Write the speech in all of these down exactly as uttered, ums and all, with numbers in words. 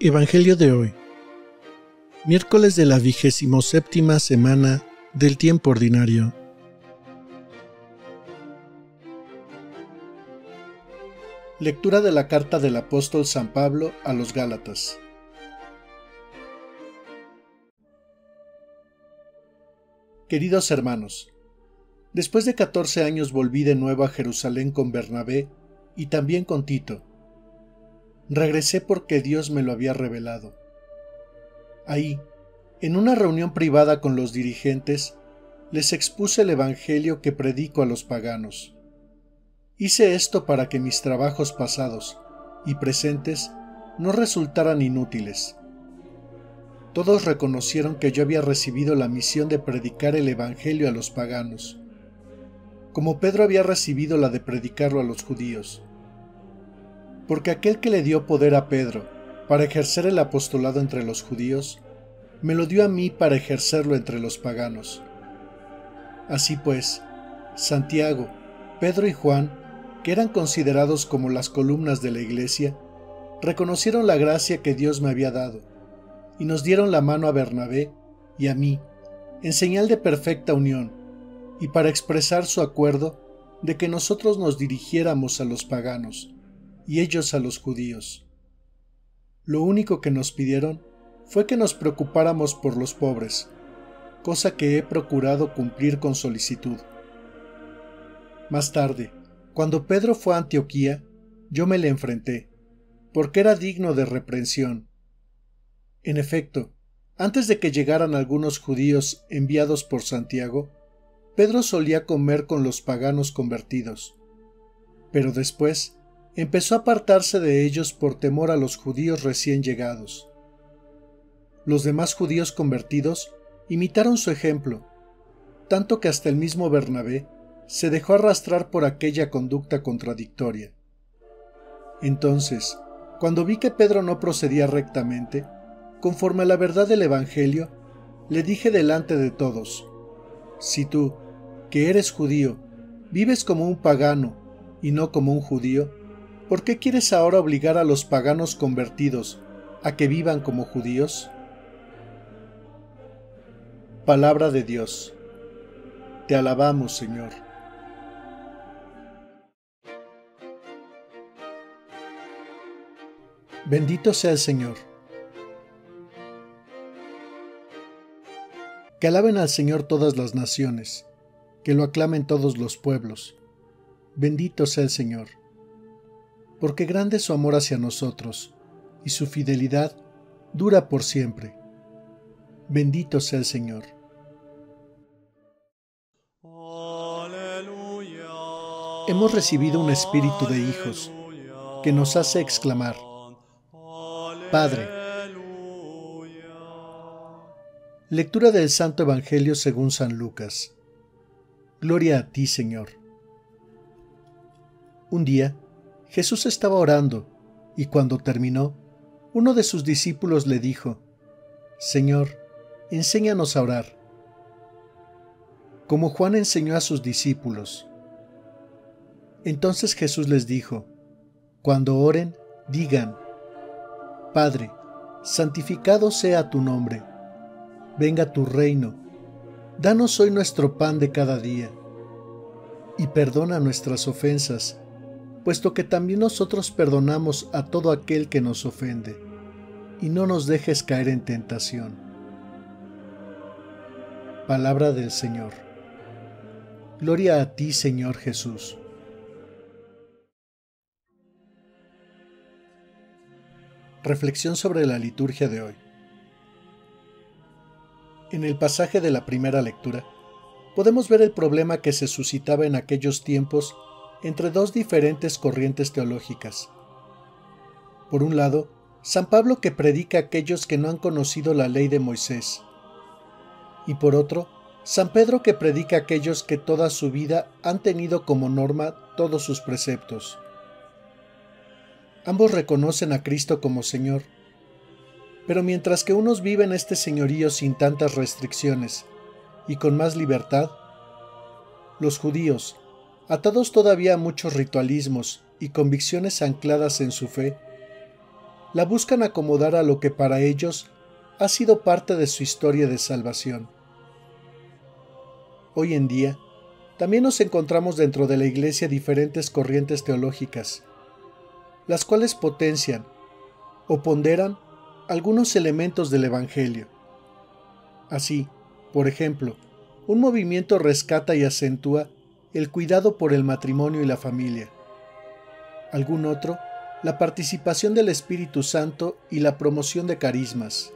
Evangelio de hoy, miércoles de la vigésimo séptima semana del tiempo ordinario. Lectura de la carta del apóstol San Pablo a los Gálatas. Queridos hermanos, después de catorce años volví de nuevo a Jerusalén con Bernabé y también con Tito. Regresé porque Dios me lo había revelado. Ahí, en una reunión privada con los dirigentes, les expuse el evangelio que predico a los paganos. Hice esto para que mis trabajos pasados y presentes no resultaran inútiles. Todos reconocieron que yo había recibido la misión de predicar el evangelio a los paganos, como Pedro había recibido la de predicarlo a los judíos. Porque aquel que le dio poder a Pedro para ejercer el apostolado entre los judíos, me lo dio a mí para ejercerlo entre los paganos. Así pues, Santiago, Pedro y Juan, que eran considerados como las columnas de la iglesia, reconocieron la gracia que Dios me había dado, y nos dieron la mano a Bernabé y a mí, en señal de perfecta unión, y para expresar su acuerdo de que nosotros nos dirigiéramos a los paganos, y ellos a los judíos. Lo único que nos pidieron fue que nos preocupáramos por los pobres, cosa que he procurado cumplir con solicitud. Más tarde, cuando Pedro fue a Antioquía, yo me le enfrenté, porque era digno de reprensión. En efecto, antes de que llegaran algunos judíos enviados por Santiago, Pedro solía comer con los paganos convertidos, pero después empezó a apartarse de ellos por temor a los judíos recién llegados. Los demás judíos convertidos imitaron su ejemplo, tanto que hasta el mismo Bernabé se dejó arrastrar por aquella conducta contradictoria. Entonces, cuando vi que Pedro no procedía rectamente, conforme a la verdad del Evangelio, le dije delante de todos: «Si tú, que eres judío, vives como un pagano y no como un judío, ¿por qué quieres ahora obligar a los paganos convertidos a que vivan como judíos?» Palabra de Dios. Te alabamos, Señor. Bendito sea el Señor. Que alaben al Señor todas las naciones, que lo aclamen todos los pueblos. Bendito sea el Señor. Porque grande es su amor hacia nosotros, y su fidelidad dura por siempre. Bendito sea el Señor. Aleluya. Hemos recibido un espíritu de hijos, que nos hace exclamar: Padre. Lectura del Santo Evangelio según San Lucas. Gloria a ti, Señor. Un día, Jesús estaba orando, y cuando terminó, uno de sus discípulos le dijo: «Señor, enséñanos a orar, como Juan enseñó a sus discípulos». Entonces Jesús les dijo: «Cuando oren, digan: Padre, santificado sea tu nombre, venga tu reino, danos hoy nuestro pan de cada día, y perdona nuestras ofensas, puesto que también nosotros perdonamos a todo aquel que nos ofende, y no nos dejes caer en tentación». Palabra del Señor. Gloria a ti, Señor Jesús. Reflexión sobre la liturgia de hoy. En el pasaje de la primera lectura, podemos ver el problema que se suscitaba en aquellos tiempos entre dos diferentes corrientes teológicas. Por un lado, San Pablo, que predica a aquellos que no han conocido la ley de Moisés, y por otro, San Pedro, que predica a aquellos que toda su vida han tenido como norma todos sus preceptos. Ambos reconocen a Cristo como Señor, pero mientras que unos viven este señorío sin tantas restricciones y con más libertad, los judíos, atados todavía a muchos ritualismos y convicciones ancladas en su fe, la buscan acomodar a lo que para ellos ha sido parte de su historia de salvación. Hoy en día, también nos encontramos dentro de la Iglesia diferentes corrientes teológicas, las cuales potencian o ponderan algunos elementos del Evangelio. Así, por ejemplo, un movimiento rescata y acentúa el cuidado por el matrimonio y la familia. Algún otro, la participación del Espíritu Santo y la promoción de carismas.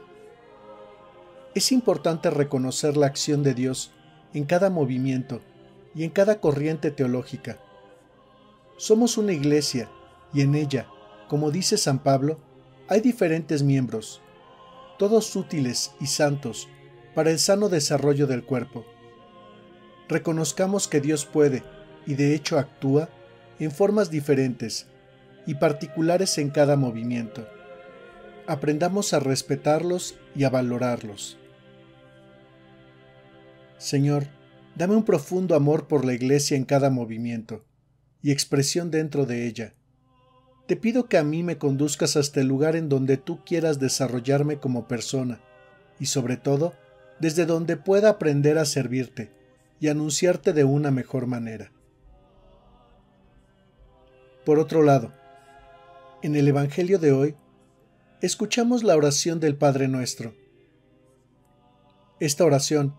Es importante reconocer la acción de Dios en cada movimiento y en cada corriente teológica. Somos una iglesia, y en ella, como dice San Pablo, hay diferentes miembros, todos útiles y santos para el sano desarrollo del cuerpo. Reconozcamos que Dios puede, y de hecho actúa, en formas diferentes y particulares en cada movimiento. Aprendamos a respetarlos y a valorarlos. Señor, dame un profundo amor por la Iglesia en cada movimiento y expresión dentro de ella. Te pido que a mí me conduzcas hasta el lugar en donde tú quieras desarrollarme como persona y, sobre todo, desde donde pueda aprender a servirte y anunciarte de una mejor manera. Por otro lado, en el Evangelio de hoy, escuchamos la oración del Padre Nuestro. Esta oración,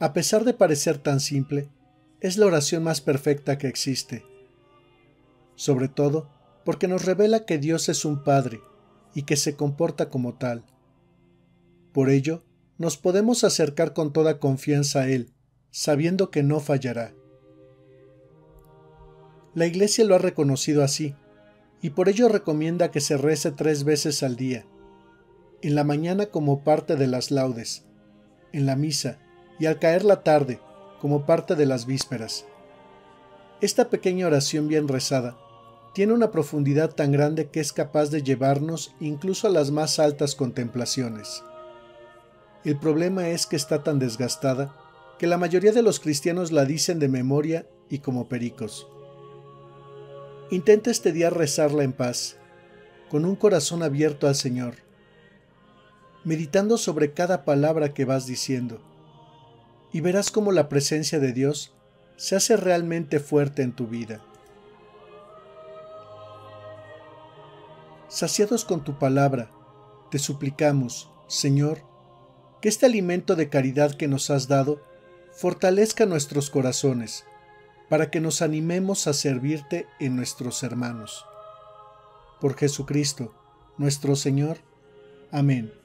a pesar de parecer tan simple, es la oración más perfecta que existe. Sobre todo, porque nos revela que Dios es un Padre y que se comporta como tal. Por ello, nos podemos acercar con toda confianza a Él, sabiendo que no fallará. La Iglesia lo ha reconocido así, y por ello recomienda que se rece tres veces al día, en la mañana como parte de las laudes, en la misa y al caer la tarde como parte de las vísperas. Esta pequeña oración bien rezada tiene una profundidad tan grande que es capaz de llevarnos incluso a las más altas contemplaciones. El problema es que está tan desgastada que la mayoría de los cristianos la dicen de memoria y como pericos. Intenta este día rezarla en paz, con un corazón abierto al Señor, meditando sobre cada palabra que vas diciendo, y verás cómo la presencia de Dios se hace realmente fuerte en tu vida. Saciados con tu palabra, te suplicamos, Señor, que este alimento de caridad que nos has dado fortalezca nuestros corazones, para que nos animemos a servirte en nuestros hermanos. Por Jesucristo, nuestro Señor. Amén.